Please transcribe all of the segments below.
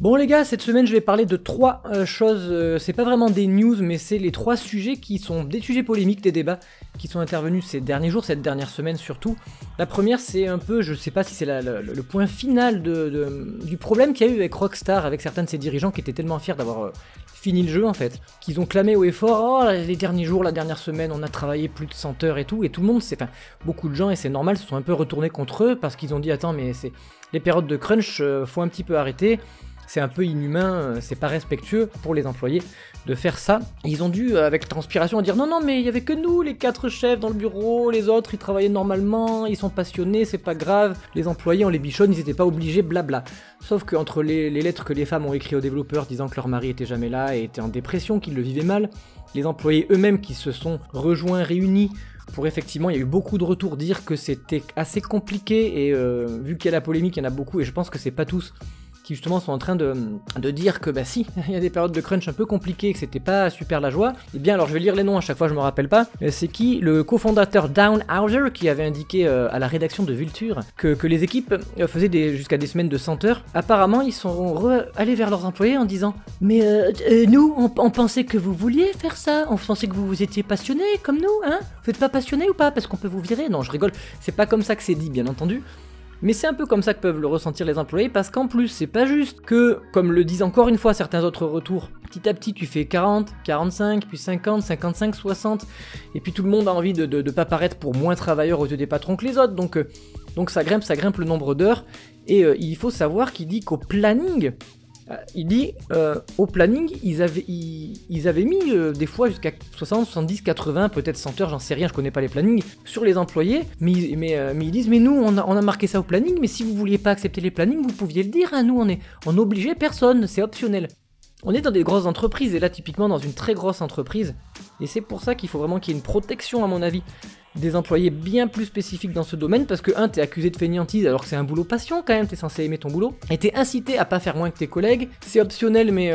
Bon les gars, cette semaine je vais parler de trois choses, c'est pas vraiment des news, mais c'est les trois sujets qui sont des sujets polémiques, des débats qui sont intervenus ces derniers jours, cette dernière semaine surtout. La première c'est un peu, je sais pas si c'est le point final du problème qu'il y a eu avec Rockstar, avec certains de ses dirigeants qui étaient tellement fiers d'avoir fini le jeu en fait, qu'ils ont clamé au effort, oh les derniers jours, la dernière semaine on a travaillé plus de 100 heures et tout, et tout le monde, enfin beaucoup de gens, et c'est normal, se sont un peu retournés contre eux parce qu'ils ont dit attends mais c'est les périodes de crunch, faut un petit peu arrêter. C'est un peu inhumain, c'est pas respectueux pour les employés de faire ça. Ils ont dû, avec transpiration, dire non, mais il y avait que nous, les 4 chefs dans le bureau, les autres, ils travaillaient normalement, ils sont passionnés, c'est pas grave. Les employés, on les bichonne, ils n'étaient pas obligés, blabla. Sauf qu'entre les lettres que les femmes ont écrites aux développeurs disant que leur mari était jamais là et était en dépression, qu'ils le vivaient mal, les employés eux-mêmes qui se sont rejoints, réunis, pour effectivement, il y a eu beaucoup de retours dire que c'était assez compliqué, et vu qu'il y a la polémique, il y en a beaucoup, et je pense que c'est pas tous qui justement sont en train de dire que bah si, il y a des périodes de crunch un peu compliquées, que c'était pas super la joie. Et bien alors je vais lire les noms à chaque fois, je me rappelle pas. C'est qui? Le cofondateur Dan Houser qui avait indiqué à la rédaction de Vulture que les équipes faisaient jusqu'à des semaines de 100 heures. Apparemment ils sont allés vers leurs employés en disant mais nous on pensait que vous vouliez faire ça, on pensait que vous étiez passionnés comme nous, hein? Vous êtes pas passionnés ou pas? Parce qu'on peut vous virer. Non je rigole, c'est pas comme ça que c'est dit bien entendu. Mais c'est un peu comme ça que peuvent le ressentir les employés, parce qu'en plus c'est pas juste que, comme le disent encore une fois certains autres retours, petit à petit tu fais 40, 45, puis 50, 55, 60, et puis tout le monde a envie de pas paraître pour moins travailleur aux yeux des patrons que les autres, donc ça grimpe le nombre d'heures, et il faut savoir qu'il dit qu'au planning, ils avaient mis des fois jusqu'à 60, 70, 80, peut-être 100 heures, j'en sais rien, je connais pas les plannings, sur les employés, mais ils disent mais nous on a marqué ça au planning, mais si vous vouliez pas accepter les plannings, vous pouviez le dire, hein, nous on obligeait personne, c'est optionnel. On est dans des grosses entreprises, et là typiquement dans une très grosse entreprise, et c'est pour ça qu'il faut vraiment qu'il y ait une protection à mon avis des employés bien plus spécifiques dans ce domaine, parce que 1, t'es accusé de fainéantise alors que c'est un boulot passion quand même, t'es censé aimer ton boulot, et t'es incité à pas faire moins que tes collègues, c'est optionnel mais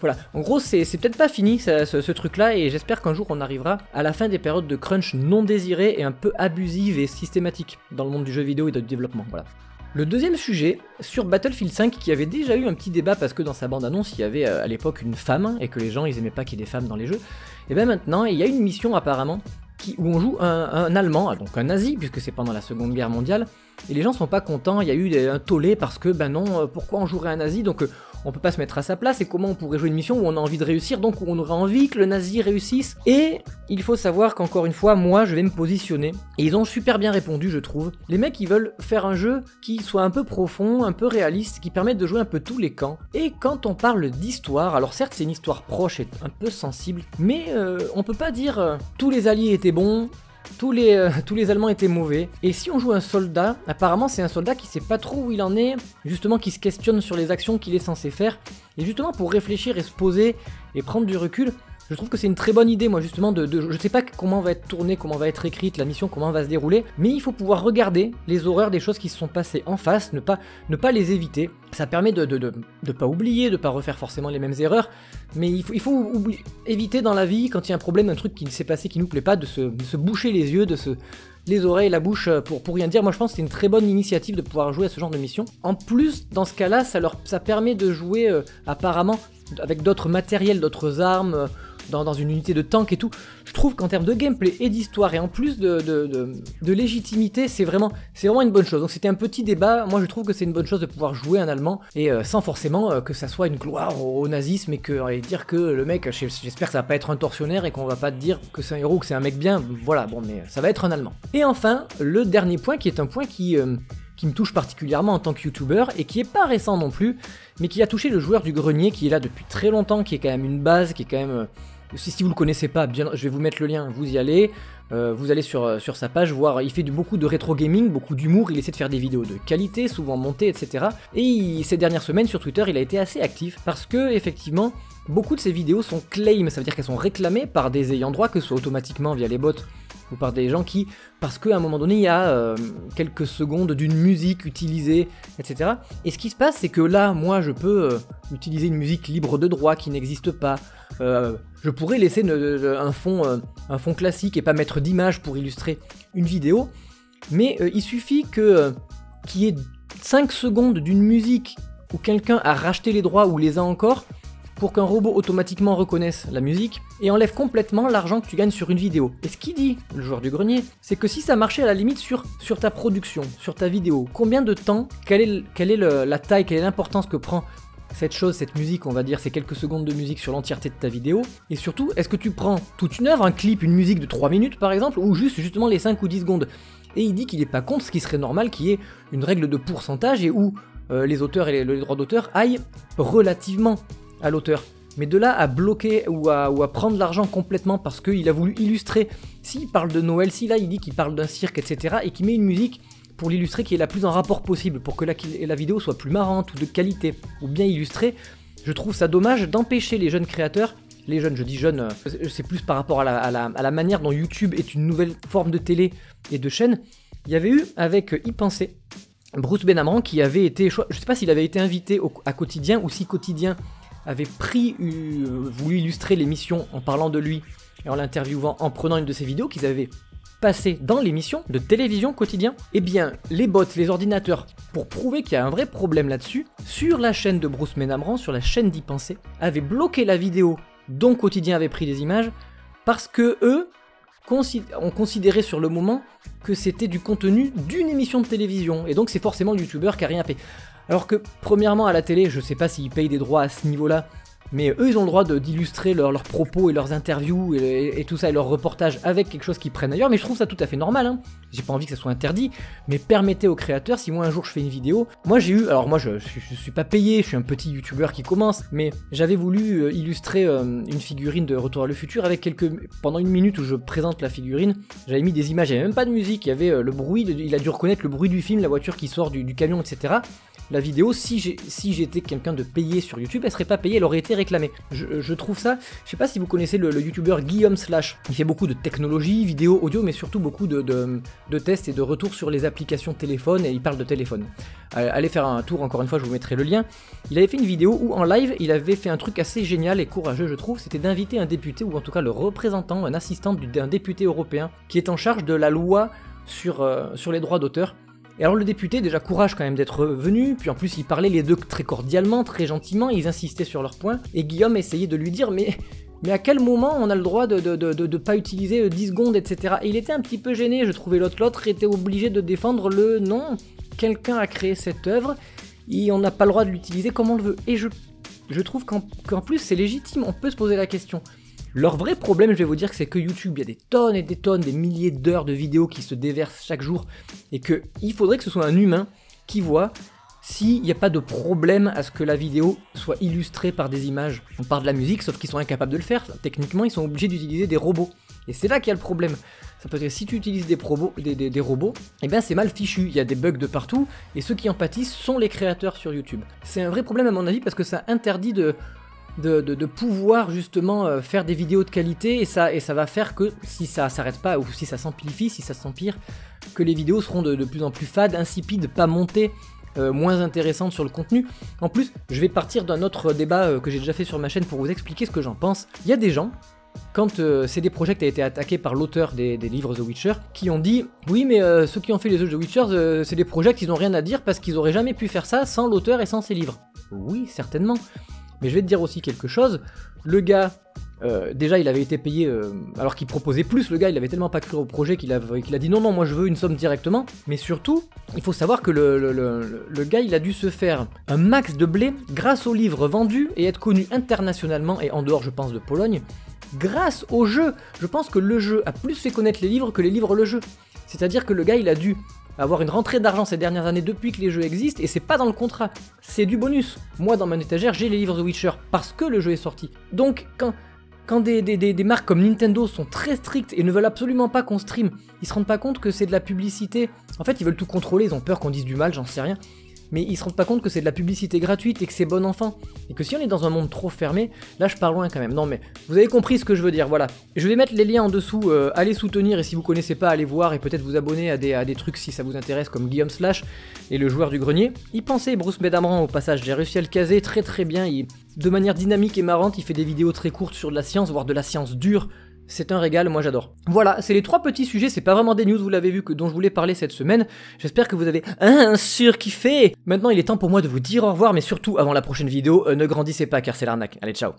voilà, en gros c'est peut-être pas fini ce truc là, et j'espère qu'un jour on arrivera à la fin des périodes de crunch non désirées et un peu abusives et systématiques dans le monde du jeu vidéo et du développement, voilà. Le deuxième sujet, sur Battlefield 5, qui avait déjà eu un petit débat parce que dans sa bande-annonce, il y avait à l'époque une femme, et que les gens, ils aimaient pas qu'il y ait des femmes dans les jeux, et bien maintenant, il y a une mission apparemment, où on joue un Allemand, donc un nazi, puisque c'est pendant la Seconde Guerre mondiale, et les gens sont pas contents, il y a eu un tollé parce que, ben non, pourquoi on jouerait un nazi, donc on peut pas se mettre à sa place, et comment on pourrait jouer une mission où on a envie de réussir, donc où on aurait envie que le nazi réussisse. Et il faut savoir qu'encore une fois, moi je vais me positionner, et ils ont super bien répondu je trouve. Les mecs ils veulent faire un jeu qui soit un peu profond, un peu réaliste, qui permette de jouer un peu tous les camps. Et quand on parle d'histoire, alors certes c'est une histoire proche et un peu sensible, mais on peut pas dire tous les alliés étaient bons, tous les Allemands étaient mauvais. Et si on joue un soldat, apparemment c'est un soldat qui sait pas trop où il en est, justement qui se questionne sur les actions qu'il est censé faire, et justement pour réfléchir et se poser et prendre du recul, je trouve que c'est une très bonne idée moi justement je sais pas comment va être tournée, comment va être écrite la mission, comment va se dérouler, mais il faut pouvoir regarder les horreurs des choses qui se sont passées en face, ne pas les éviter. Ça permet de pas oublier, de pas refaire forcément les mêmes erreurs, mais il faut éviter dans la vie, quand il y a un problème, un truc qui s'est passé qui nous plaît pas, de se boucher les yeux, les oreilles, la bouche, pour rien dire. Moi je pense que c'est une très bonne initiative de pouvoir jouer à ce genre de mission. En plus, dans ce cas-là, ça permet de jouer apparemment avec d'autres matériels, d'autres armes, dans une unité de tank et tout. Je trouve qu'en termes de gameplay et d'histoire, et en plus de légitimité, c'est vraiment une bonne chose. Donc c'était un petit débat, moi je trouve que c'est une bonne chose de pouvoir jouer un Allemand, et sans forcément que ça soit une gloire au nazisme, et dire que le mec, j'espère que ça va pas être un tortionnaire, et qu'on va pas te dire que c'est un héros, que c'est un mec bien, voilà, bon, mais ça va être un Allemand. Et enfin, le dernier point, qui est un point qui me touche particulièrement en tant que youtubeur, et qui est pas récent non plus, mais qui a touché le Joueur du Grenier, qui est là depuis très longtemps, qui est quand même une base, qui est quand même... si vous le connaissez pas, bien, je vais vous mettre le lien, vous y allez, sur sa page, voir, il fait beaucoup de rétro gaming, beaucoup d'humour, il essaie de faire des vidéos de qualité, souvent montées, etc. Et ces dernières semaines sur Twitter, il a été assez actif, parce que, effectivement, beaucoup de ses vidéos sont claim, ça veut dire qu'elles sont réclamées par des ayants droit, que ce soit automatiquement via les bots, ou par des gens qui, parce qu'à un moment donné il y a quelques secondes d'une musique utilisée, etc. Et ce qui se passe c'est que là, moi je peux utiliser une musique libre de droit qui n'existe pas, je pourrais laisser un fond classique et pas mettre d'image pour illustrer une vidéo, mais il suffit qu'il y ait 5 secondes d'une musique où quelqu'un a racheté les droits ou les a encore pour qu'un robot automatiquement reconnaisse la musique et enlève complètement l'argent que tu gagnes sur une vidéo. Et ce qu'il dit, le joueur du grenier, c'est que si ça marchait à la limite sur ta production, sur ta vidéo, combien de temps, quelle est la taille, quelle est l'importance que prend cette chose, cette musique, on va dire, ces quelques secondes de musique sur l'entièreté de ta vidéo, et surtout, est-ce que tu prends toute une œuvre, un clip, une musique de 3 minutes par exemple, ou justement les 5 ou 10 secondes? Et il dit qu'il n'est pas contre, ce qui serait normal, qu'il y ait une règle de pourcentage et où les auteurs et les droits d'auteur aillent relativement à l'auteur. Mais de là à bloquer ou à prendre l'argent complètement parce qu'il a voulu illustrer, s'il parle de Noël, si là il dit qu'il parle d'un cirque, etc., et qu'il met une musique pour l'illustrer qui est la plus en rapport possible, pour que la vidéo soit plus marrante ou de qualité, ou bien illustrée, je trouve ça dommage d'empêcher les jeunes créateurs, les jeunes, je dis jeunes, c'est plus par rapport à la manière dont YouTube est une nouvelle forme de télé et de chaîne. Il y avait eu, avec E-penser, Bruce Benamran qui avait été, je ne sais pas s'il avait été invité à Quotidien, ou si Quotidien avait voulu illustrer l'émission en parlant de lui, et en l'interviewant, en prenant une de ses vidéos qu'ils avaient passé dans l'émission de télévision Quotidien. Eh bien, les bots, les ordinateurs, pour prouver qu'il y a un vrai problème là-dessus, sur la chaîne de Bruce Benamran, sur la chaîne d'E-penser, avaient bloqué la vidéo dont Quotidien avait pris des images, parce que eux ont considéré sur le moment que c'était du contenu d'une émission de télévision, et donc c'est forcément le youtubeur qui a rien payé. Alors que, premièrement, à la télé, je sais pas s'ils payent des droits à ce niveau-là, mais eux, ils ont le droit d'illustrer leurs propos et leurs interviews et tout ça, et leurs reportages avec quelque chose qu'ils prennent ailleurs, mais je trouve ça tout à fait normal, hein. J'ai pas envie que ça soit interdit, mais permettez aux créateurs, si moi un jour je fais une vidéo, moi j'ai eu, alors moi je suis pas payé, je suis un petit youtubeur qui commence, mais j'avais voulu illustrer une figurine de Retour à le futur avec pendant une minute où je présente la figurine, j'avais mis des images, il n'y avait même pas de musique, il y avait le bruit, il a dû reconnaître le bruit du film, la voiture qui sort du camion, etc. La vidéo, si j'étais quelqu'un de payé sur YouTube, elle serait pas payée, elle aurait été réclamée. Je trouve ça, je sais pas si vous connaissez le youtubeur Guillaume Slash, il fait beaucoup de technologie, vidéo, audio, mais surtout beaucoup de tests et de retours sur les applications téléphone, et il parle de téléphone. Allez faire un tour, encore une fois, je vous mettrai le lien. Il avait fait une vidéo où en live, il avait fait un truc assez génial et courageux, je trouve, c'était d'inviter un député, ou en tout cas le représentant, un assistant d'un député européen, qui est en charge de la loi sur les droits d'auteur. Et alors le député, déjà courage quand même d'être venu, puis en plus ils parlaient les deux très cordialement, très gentiment, ils insistaient sur leurs points, et Guillaume essayait de lui dire mais à quel moment on a le droit de pas utiliser 10 secondes, etc. Et il était un petit peu gêné, je trouvais l'autre était obligé de défendre le non, quelqu'un a créé cette œuvre, et on n'a pas le droit de l'utiliser comme on le veut. Et je trouve qu'en plus c'est légitime, on peut se poser la question. Leur vrai problème, je vais vous dire, c'est que YouTube, il y a des tonnes et des tonnes, des milliers d'heures de vidéos qui se déversent chaque jour, et qu'il faudrait que ce soit un humain qui voit s'il n'y a pas de problème à ce que la vidéo soit illustrée par des images. On parle de la musique, sauf qu'ils sont incapables de le faire. Techniquement, ils sont obligés d'utiliser des robots. Et c'est là qu'il y a le problème. Ça peut dire que si tu utilises des robots, eh bien c'est mal fichu, il y a des bugs de partout, et ceux qui en pâtissent sont les créateurs sur YouTube. C'est un vrai problème à mon avis, parce que ça interdit de pouvoir justement faire des vidéos de qualité, et ça va faire que si ça s'arrête pas, ou si ça s'amplifie, si ça s'empire, que les vidéos seront de plus en plus fades, insipides, pas montées, moins intéressantes sur le contenu. En plus, je vais partir d'un autre débat que j'ai déjà fait sur ma chaîne pour vous expliquer ce que j'en pense. Il y a des gens, quand CD Projekt a été attaqué par l'auteur des livres The Witcher, qui ont dit « Oui, mais ceux qui ont fait les jeux The Witcher, CD Projekt, ils n'ont rien à dire parce qu'ils auraient jamais pu faire ça sans l'auteur et sans ses livres. » Oui, certainement. Mais je vais te dire aussi quelque chose, le gars, déjà il avait été payé, alors qu'il proposait plus, le gars il avait tellement pas cru au projet qu'il a dit non moi je veux une somme directement, mais surtout, il faut savoir que le gars il a dû se faire un max de blé grâce aux livres vendus et être connu internationalement et en dehors je pense de Pologne, grâce au jeu. Je pense que le jeu a plus fait connaître les livres que les livres le jeu, c'est-à-dire que le gars il a dû avoir une rentrée d'argent ces dernières années depuis que les jeux existent, et c'est pas dans le contrat, c'est du bonus. Moi dans mon étagère j'ai les livres The Witcher parce que le jeu est sorti. Donc quand des marques comme Nintendo sont très strictes et ne veulent absolument pas qu'on stream, ils se rendent pas compte que c'est de la publicité, en fait ils veulent tout contrôler, ils ont peur qu'on dise du mal, j'en sais rien, mais ils se rendent pas compte que c'est de la publicité gratuite et que c'est bon enfant, et que si on est dans un monde trop fermé, là je pars loin quand même, non mais vous avez compris ce que je veux dire, voilà. Je vais mettre les liens en dessous, allez soutenir, et si vous connaissez pas, allez voir, et peut-être vous abonner à des trucs si ça vous intéresse, comme Guillaume Slash et le joueur du grenier. E-penser, Bruce Benamran au passage, j'ai réussi à le caser très bien, de manière dynamique et marrante, il fait des vidéos très courtes sur de la science, voire de la science dure, C'est un régal, moi j'adore. Voilà, c'est les trois petits sujets, c'est pas vraiment des news, vous l'avez vu, dont je voulais parler cette semaine. J'espère que vous avez surkiffé. Maintenant, il est temps pour moi de vous dire au revoir, mais surtout, avant la prochaine vidéo, ne grandissez pas car c'est l'arnaque. Allez, ciao.